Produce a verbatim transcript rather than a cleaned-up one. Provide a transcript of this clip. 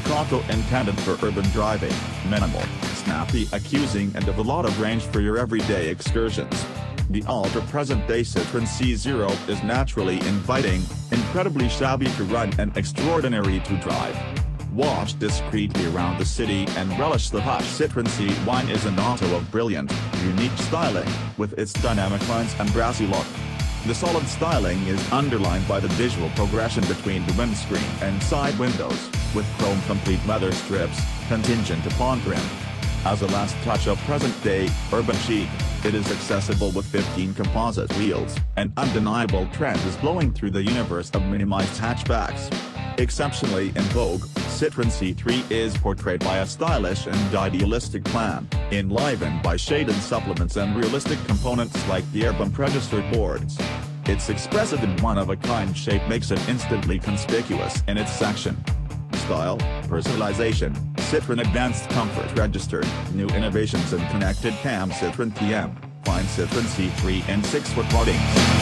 staccato intended for urban driving, minimal, snappy, accusing and of a lot of range for your everyday excursions. The ultra present-day Citroen C three is naturally inviting, incredibly shabby to run and extraordinary to drive. Watch discreetly around the city and relish the hush. Citroen C one is an auto of brilliant, unique styling, with its dynamic lines and brassy look. The solid styling is underlined by the visual progression between the windscreen and side windows, with chrome-complete leather strips, contingent upon trim. As a last touch of present-day, urban chic, it is accessible with fifteen composite wheels. An undeniable trend is blowing through the universe of minimized hatchbacks. Exceptionally in vogue, Citroen C three is portrayed by a stylish and idealistic plan, enlivened by shaded supplements and realistic components like the urban register boards. Its expressive and one-of-a-kind shape makes it instantly conspicuous in its section. Style, personalization, Citroen Advanced Comfort registered, new innovations and connected cam Citroen T M, find Citroen C three and six foot holdings.